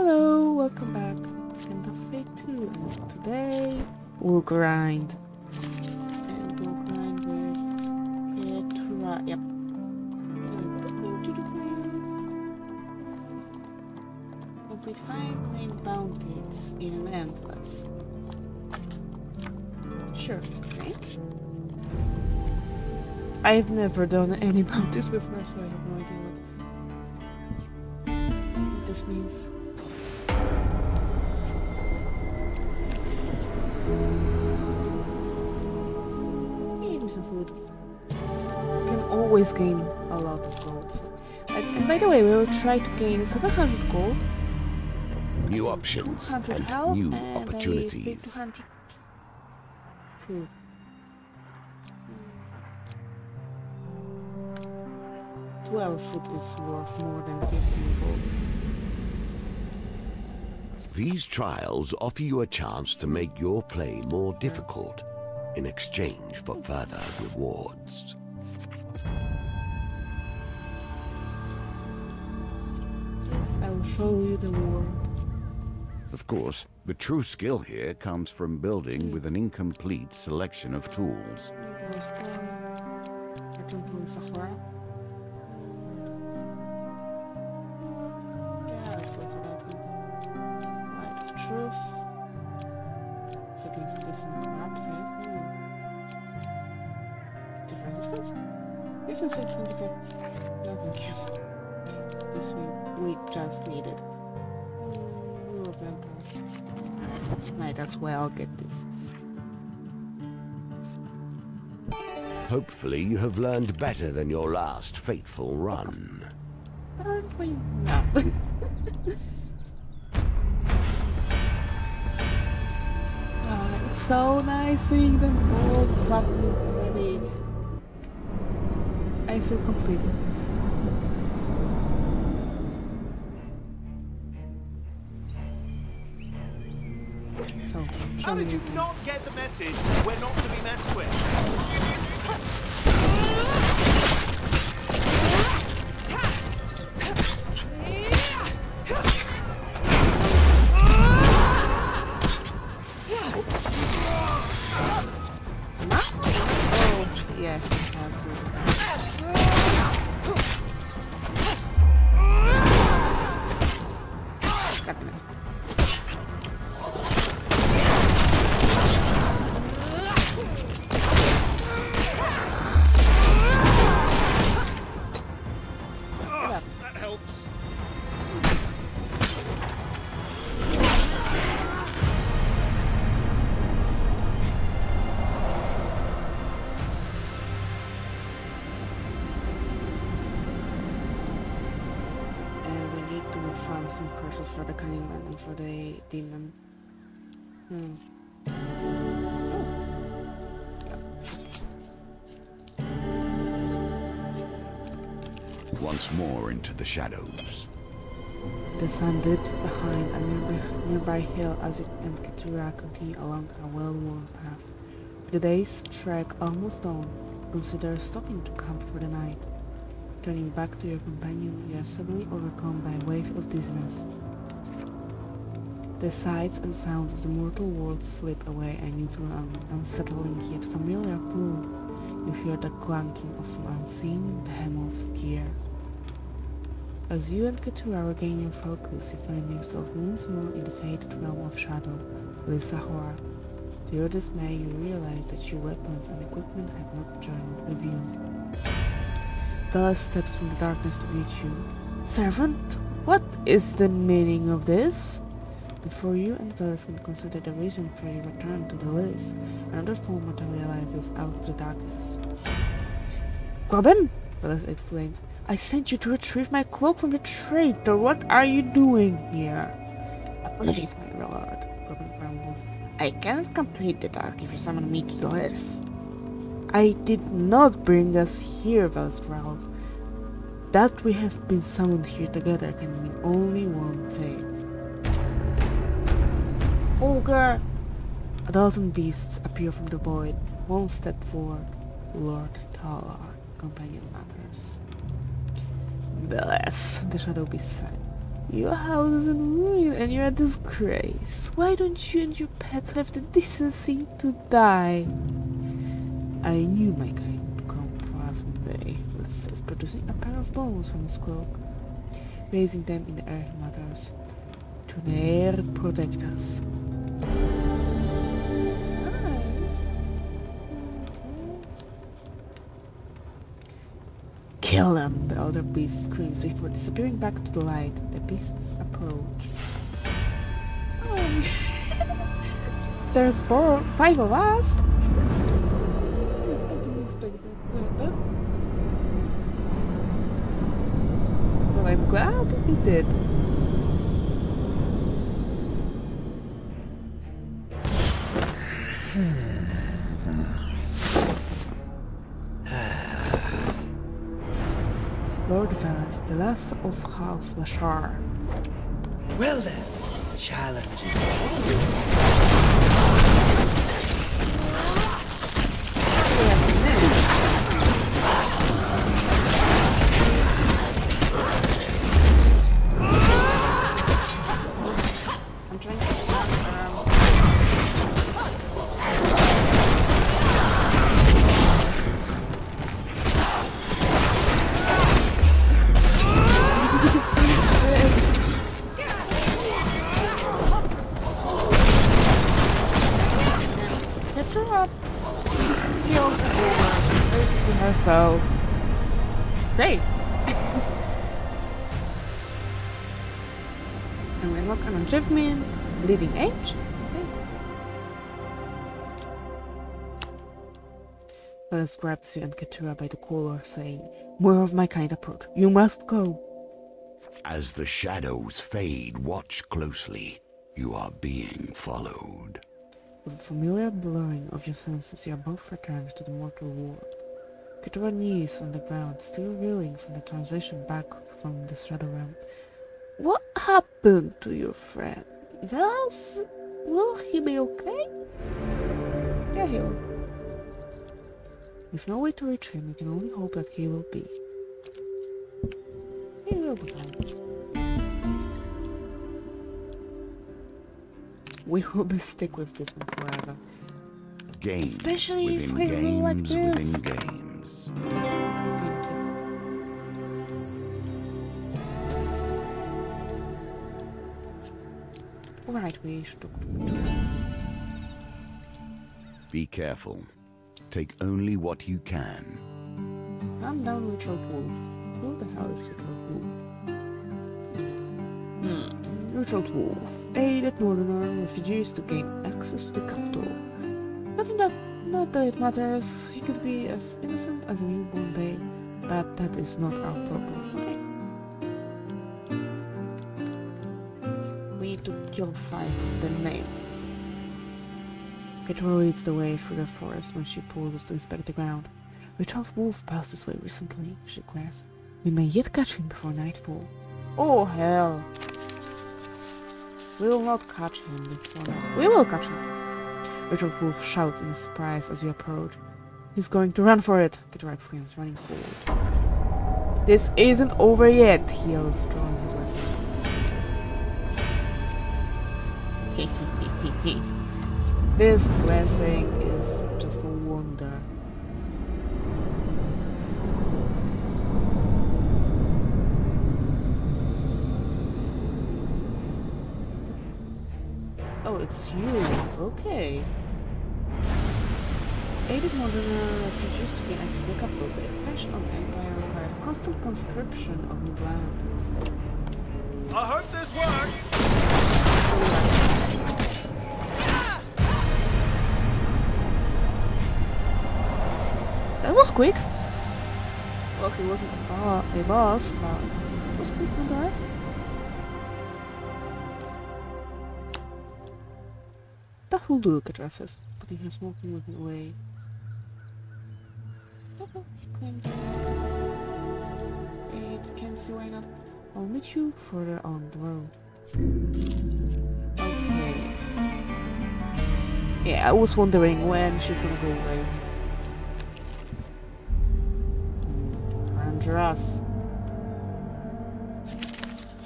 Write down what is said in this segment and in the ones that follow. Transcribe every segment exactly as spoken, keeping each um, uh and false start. Hello, welcome back to Hand of Fate two, and today we'll grind. And we'll grind with Keturah, yep. Complete five main bounties in an endless. Sure, okay. I've never done any bounties with her, so I have no idea what this means. Games of food. You can always gain a lot of gold. And, and by the way, we will try to gain sort of one hundred gold. New options and health, new and opportunities. I think two hundred. twelve foot is worth more than fifteen gold. These trials offer you a chance to make your play more difficult in exchange for further rewards. Yes, I will show you the reward. Of course, the true skill here comes from building with an incomplete selection of tools. This we, we just needed. Might as well get this. Hopefully you have learned better than your last fateful run. Aren't we not? Oh, it's so nice seeing them all ready. I feel completed. So, how did you not get the message? We're not to be messed with. Oh, yeah, she has this. Farm some curses for the cunning man and for the demon. Hmm. Yeah. Once more into the shadows. The sun dips behind a nearby, nearby hill as it and Keturah continue along a well-worn path. The day's trek almost dawn. Consider stopping to camp for the night. Turning back to your companion, you are suddenly overcome by a wave of dizziness. The sights and sounds of the mortal world slip away and you throw an unsettling yet familiar pool. You hear the clanking of some unseen behemoth gear. As you and Keturah regain your focus, you find yourself once more in the fated realm of shadow, Lashar. To your dismay, you realize that your weapons and equipment have not joined with you. Velas steps from the darkness to meet you. Servant? What is the meaning of this? Before you and Velas can consider the reason for your return to the list, another form materializes out of the darkness. Robin? Velas exclaims. I sent you to retrieve my cloak from the traitor. What are you doing here? Apologies, my lord, Robin grumbles. I cannot complete the dark if you summon me to the list. I did not bring us here, Velas growled. That we have been summoned here together can mean only one thing. Ogre! A dozen beasts appear from the void. One step forward. Lord Talar, companion matters. Velas, the shadow beast sighed. Your house is in ruin and you're a disgrace. Why don't you and your pets have the decency to die? I knew my kind would come for us one day. Let's says, producing a pair of bones from his cloak, raising them in the earth matters. Tuner protect us. Kill them! The elder beast screams before disappearing back to the light. The beasts approach. Oh. There's four, five of us. I didn't expect that, but I'm glad it did. Lord Velas, the last of House Lashar. Well then, challenges. I'm trying to so great. And we look on achievement, Living Age. Okay. Velas grabs you and Keturah by the collar, saying, "More of my kind approach. You must go." As the shadows fade, watch closely. You are being followed. With the familiar blurring of your senses, you are both returned to the mortal world. Keturah knees on the ground, still reeling from the transition back from the shadow realm. What happened to your friend? Velas? Will he be okay? Yeah, he will. With no way to reach him, we can only hope that he will be. He will be fine. We will be stuck with this one forever. Games Especially within if we games rule like this. Within games. Thank you. Alright, we should talk. Be careful. Take only what you can. Calm down, Richard Wolf. Who the hell is Richard Wolf? Hmm. Richard Wolf aided Mordenor refugees to gain access to the capital. Nothing that Not that it matters, he could be as innocent as a newborn babe, but that is not our problem, okay? We need to kill five of the names. Keturah leads the way through the forest when she pauses to inspect the ground. Richard Wolf passed this way recently, she declares. We may yet catch him before nightfall. Oh hell! We will not catch him before nightfall. We will catch him! Richard Wolf shouts in surprise as you approach. He's going to run for it! Keturah exclaims, running forward. This isn't over yet! He yells, drawing his weapon. Hee hee hee hee. This blessing is just a wonder. Oh, it's you. Okay. Aided Mordenor refugees to gain access to the capital. The expansion of the Empire requires constant conscription of new blood. I hope this works! That was quick! Well, he wasn't a boss, but it was quick nonetheless. That will do, Keturah says, putting her smoking weapon away. It can see why not. I'll meet you further on the road. Okay. Yeah, I was wondering when she's gonna go away. Andrews.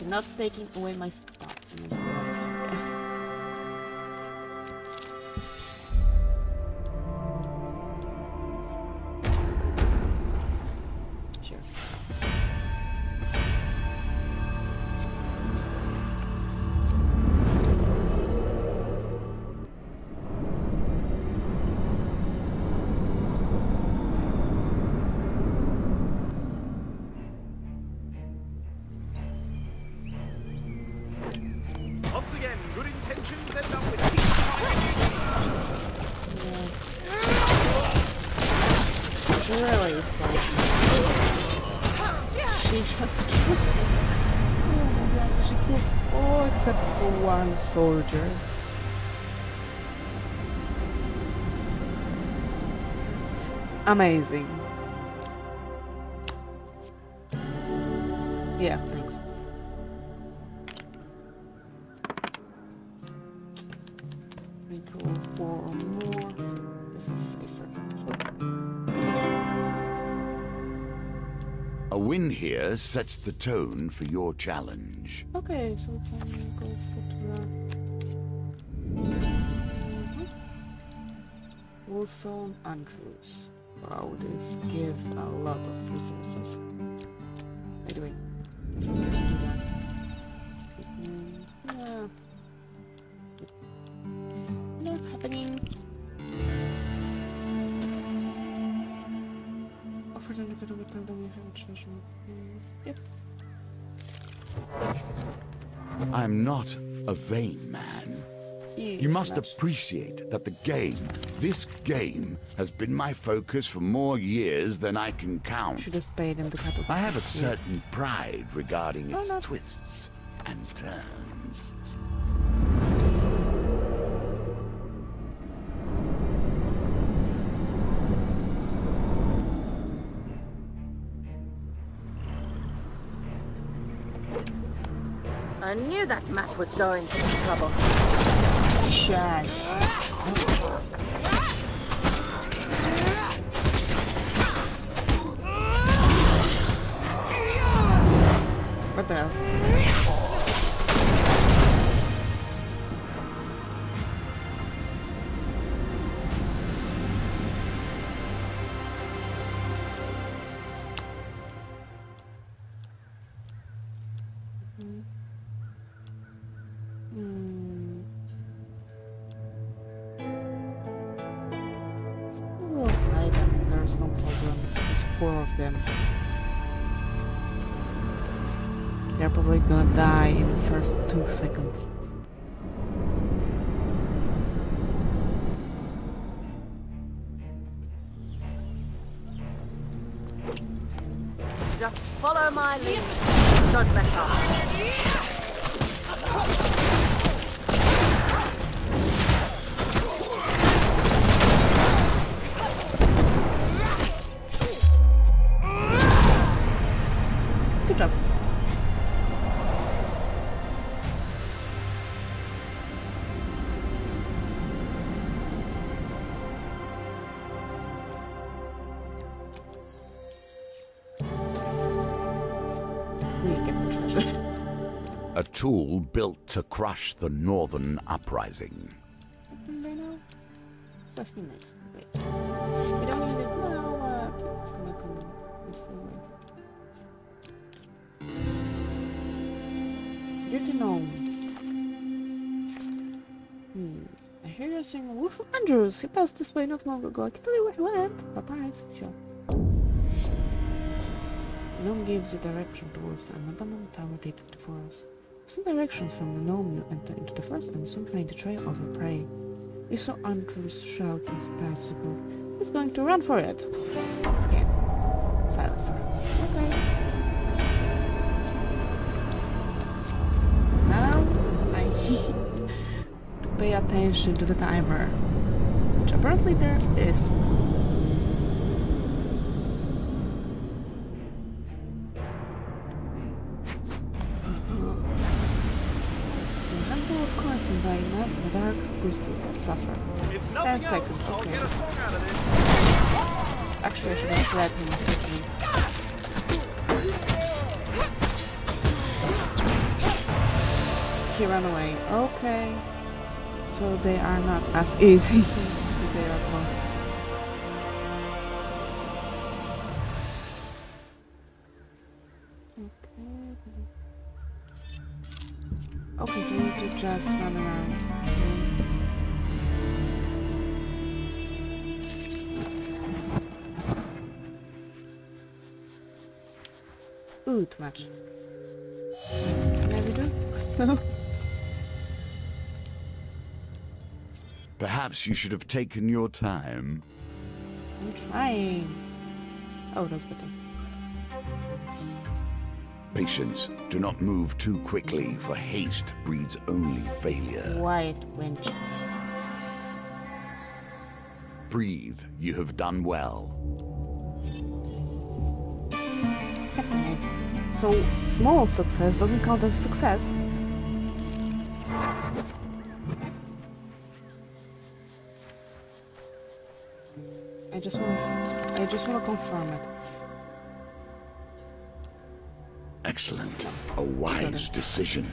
You're not taking away my stuff. Sure. Once again, good intentions end up with peace finding. She really is playing. She just killed oh, God, she killed all except for one soldier. It's amazing. Yeah, thanks. Win here sets the tone for your challenge. Okay, so we can go for Keturah. Mm-hmm. Also, Andrews. Wow, this gives a lot of resources. By the way, yeah. Not happening. Offered an individual with them. Yep. I'm not a vain man. Yes, you must much. appreciate that the game, this game, has been my focus for more years than I can count. Should have paid him the couple. I have a certain yeah. pride regarding its no, no. twists and turns. I knew that map was going to be trouble. Shush. What the hell? Mm-hmm. Hmm. We'll fight them. There's no problem. There's four of them. They're probably gonna die in the first two seconds. Just follow my lead. Don't mess up. A tool built to crush the northern uprising. Right now? First thing next. Wait. We don't need it now, but it's gonna come this way. Dirty gnome. Hmm. I hear you singing Wilson Andrews. He passed this way not long ago. I can tell you where he went. Bye bye. Sure. Gnome gives you direction towards an abandoned tower deep in the forest. Some directions from the gnome you enter into the forest and soon find a trail of a prey. You saw Andrew's shouts and surprise the group. He's going to run for it. Again. Silencer. Okay. Now I need to pay attention to the timer, which apparently there is. By night in the dark, Bruce will suffer. ten seconds, okay. I'll get a song out of this. Actually, I should have grabbed him. he ran away. Okay. So they are not as easy as they are close. Okay. Okay, so we need to just run around. Ooh, too much. Maybe do? No. Perhaps you should have taken your time. I'm trying. Oh, that's better. Patience. Do not move too quickly, for haste breeds only failure. Quiet, wench. Breathe. You have done well. So, small success doesn't count as success. I just want to... I just want to confirm it. Excellent. A wise decision.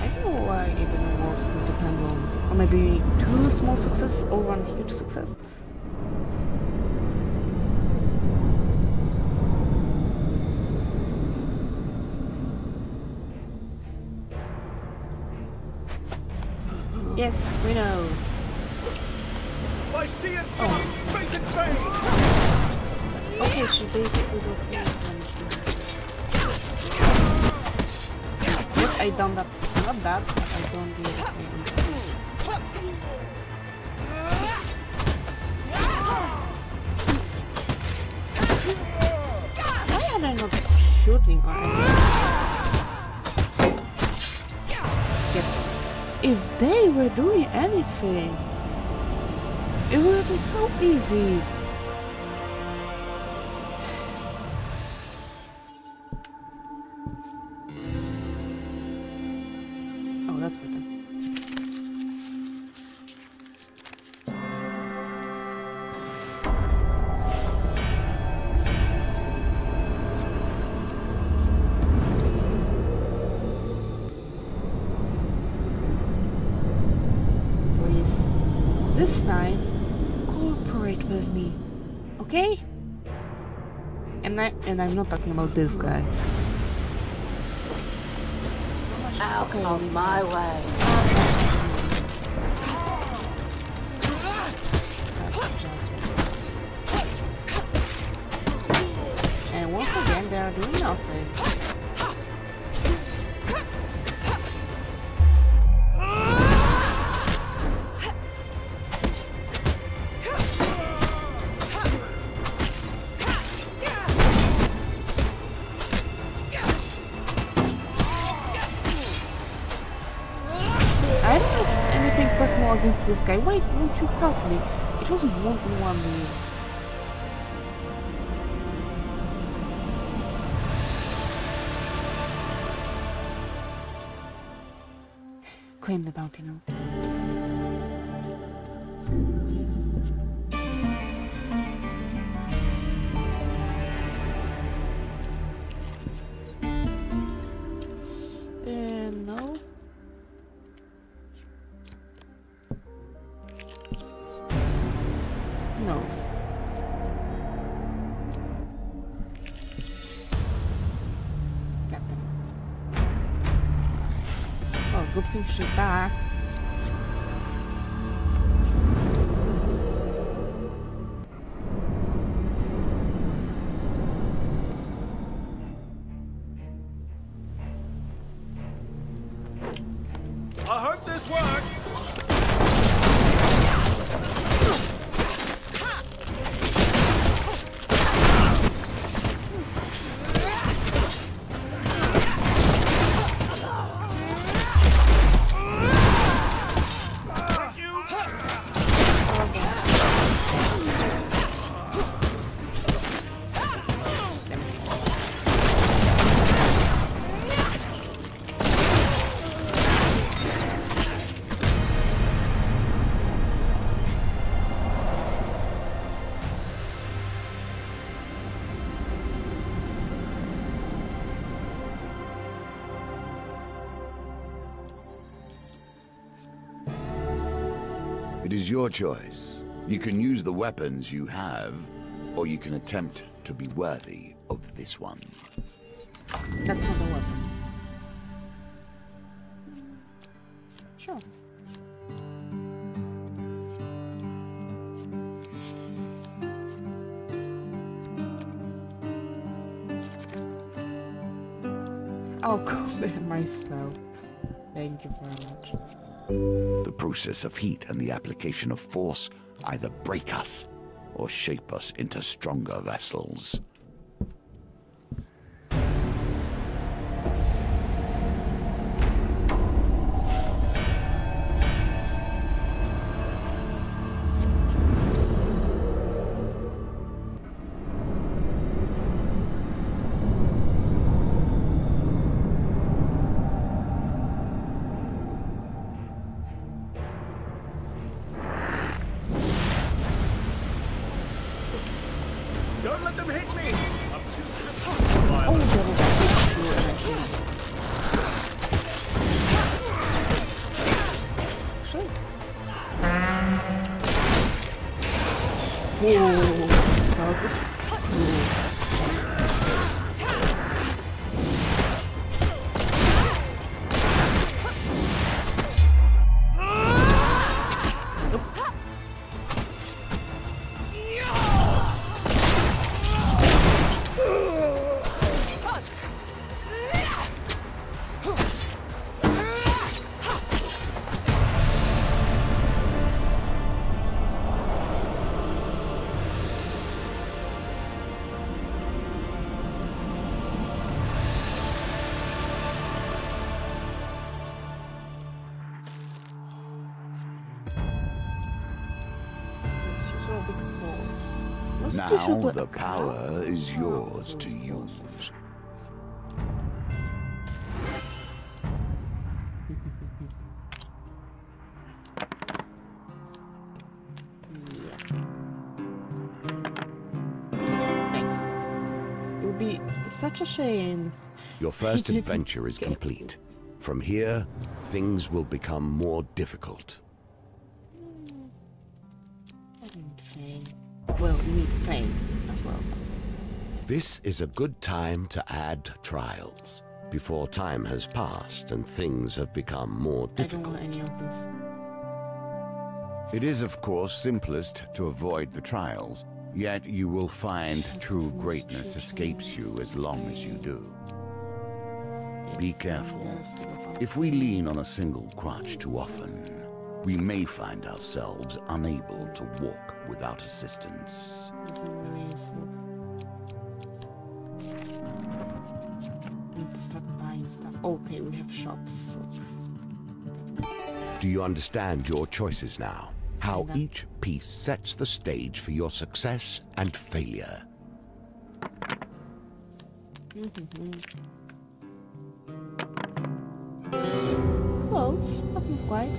I don't know why it didn't work with the pendulum. Or maybe two small successes or one huge success. Yes, we know. I see it, face in face. Okay, she basically got full damage. Yes, I done that. Not that, but I don't do it. Why are they not shooting or anything? Get. If they were doing anything, it would be so easy. Oh, that's better. And I'm not talking about this guy. Out okay, of my way. Just... And once again, they are doing nothing. Against this guy. Why won't you help me? It wasn't one on one me. Claim the bounty now. She's back. I hope this works. It is your choice. You can use the weapons you have, or you can attempt to be worthy of this one. That's not a weapon. Sure. I'll go there myself. Thank you very much. The process of heat and the application of force either break us or shape us into stronger vessels. Now the power is yours to use. Yeah. Thanks. It would be such a shame. Your first adventure is complete. From here, things will become more difficult. Well, we need to train as well. This is a good time to add trials, before time has passed and things have become more difficult. I don't want any of this. It is, of course, simplest to avoid the trials, yet you will find true greatness escapes you as long as you do. Be careful. If we lean on a single crutch too often, we may find ourselves unable to walk without assistance. Really useful. We need to start buying stuff. Okay, we have shops. So. Do you understand your choices now? How yeah. each piece sets the stage for your success and failure. Mm-hmm. Close, but not quite.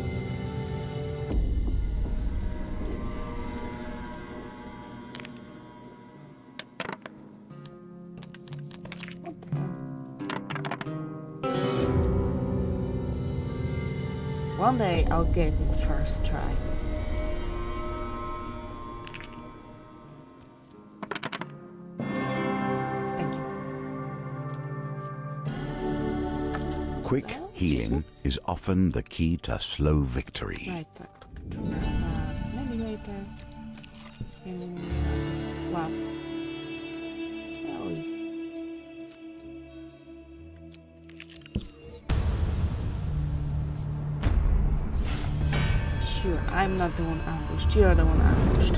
One day I'll get it first try. Thank you. Quick healing is often the key to slow victory. Right. Uh, maybe later. Um, last. I'm not the one ambushed, you're the one ambushed.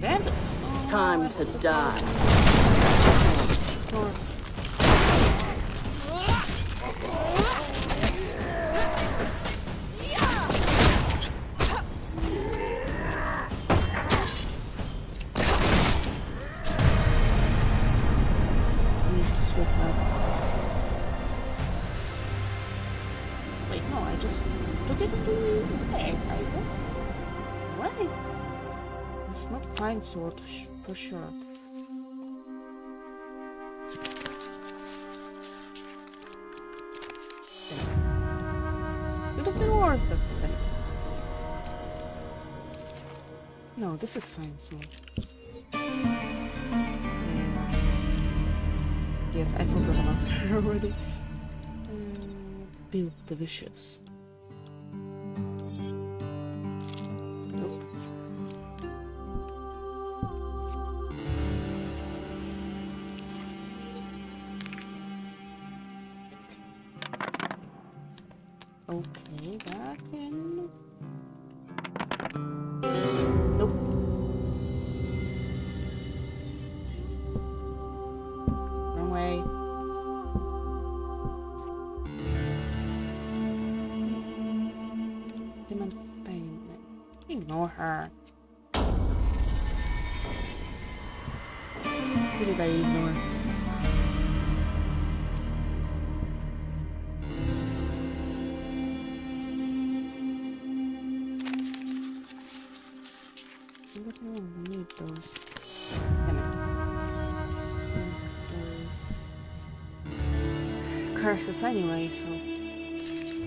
Damn it. Oh, Time no, to die. Or sword for sure. was that thing? No, this is fine, so... Yes, I forgot about her already. Um, build the wishes. Okay, that can... Nope. Wrong way. Demon Fame. Ignore her. Who did I ignore? Curses anyway, so I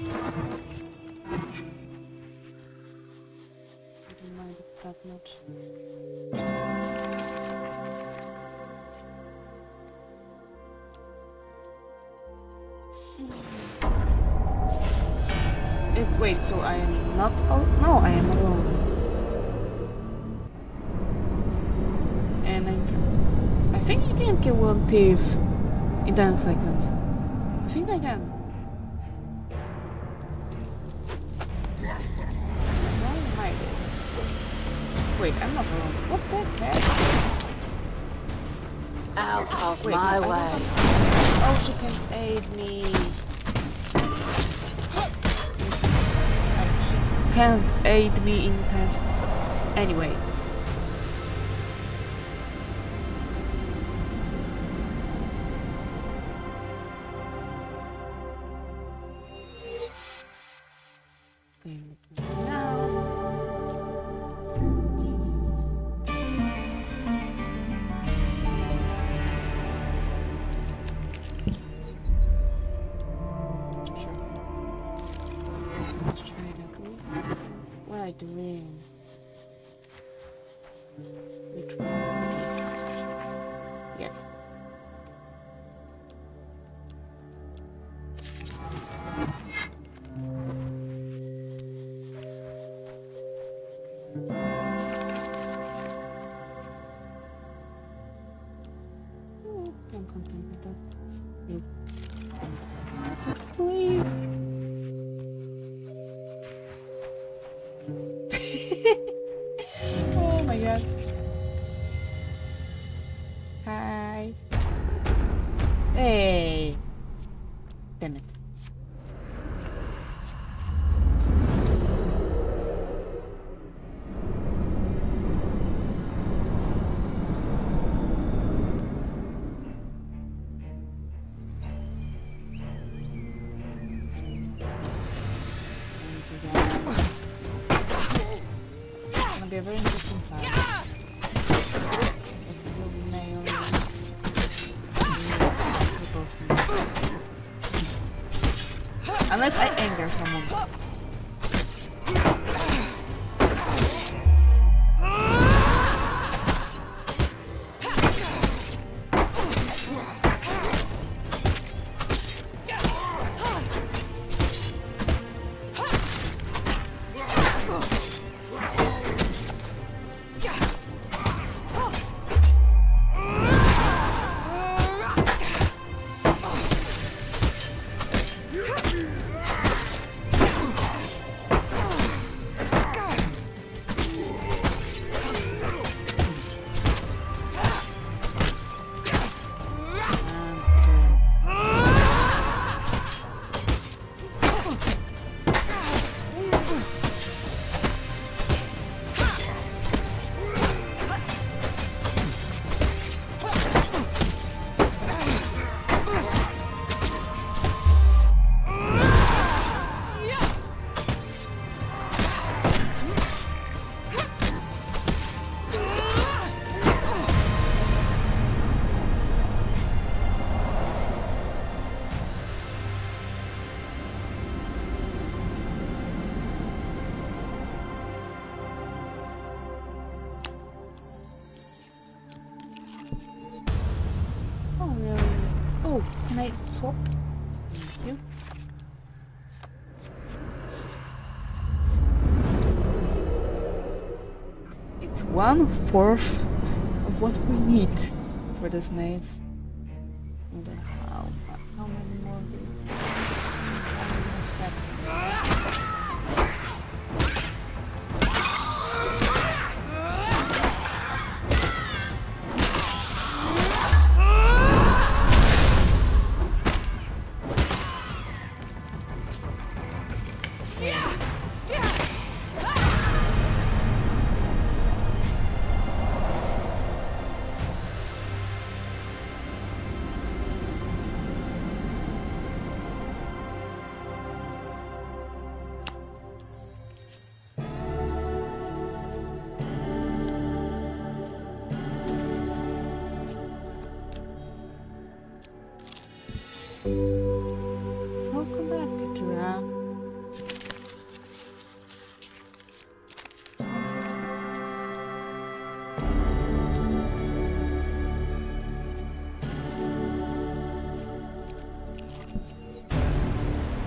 don't mind it that much. It, wait, so I am not al- no, I am alone. And I'm I think you can kill one thief in ten seconds. I think I can. Why am I there? Wait, I'm not alone. What the heck? Out of Wait, my no, way. Have... Oh, she can aid me. She can't aid me in tests. Anyway. Unless I anger someone. Can I swap? Thank you. It's one fourth of what we need for this maze. Welcome back, Keturah. Oh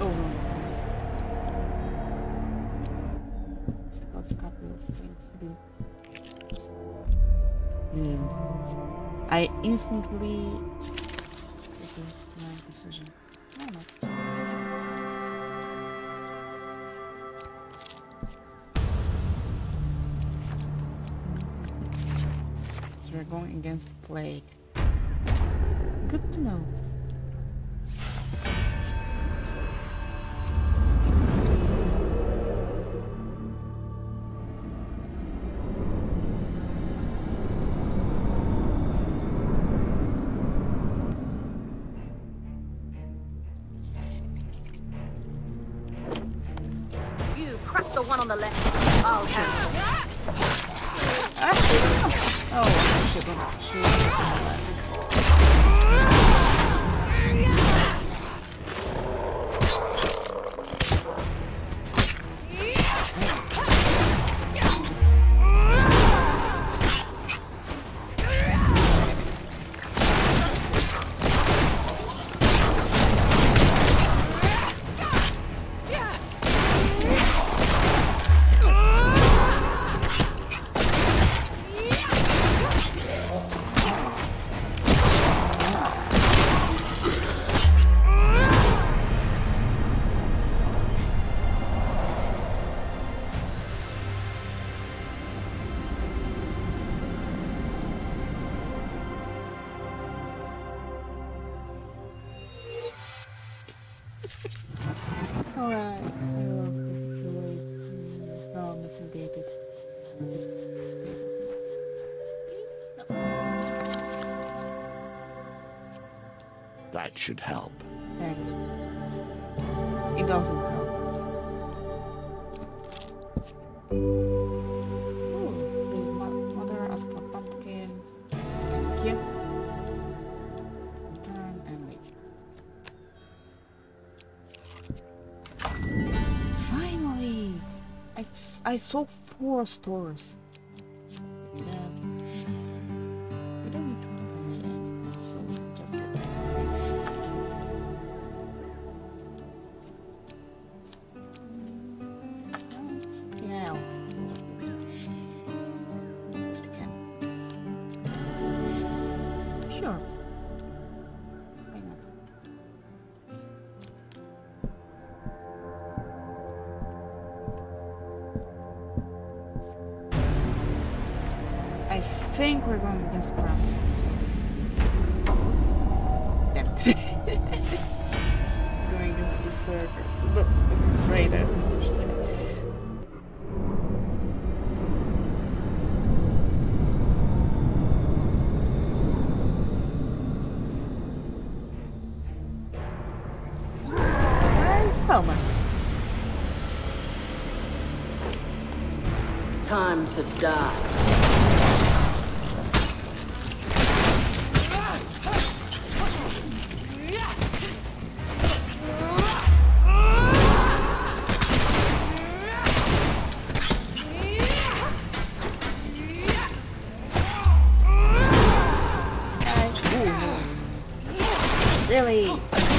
no. Still got a couple of things to do. Mm. I instantly decision. Why not? So we're going against the plague. Good to know. That should help. Thanks. It doesn't help. Ooh, there's my mother as a pumpkin. Thank you. Turn and wait. Finally! I, I saw four stores. I think we're going to get scrapped, so... Damn it. Going against the circus. Look, it's raiders. Why so much? Time to die. Silly. Fine.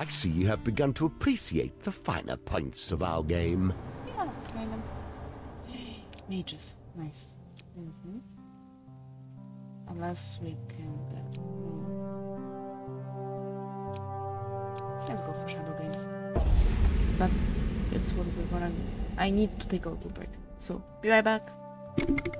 I see you have begun to appreciate the finer points of our game. Yeah, kind of. Mages, nice. Mm-hmm. Unless we can get... Mm. Let's go for shadow games. But it's what we're gonna... I need to take a little break, so be right back.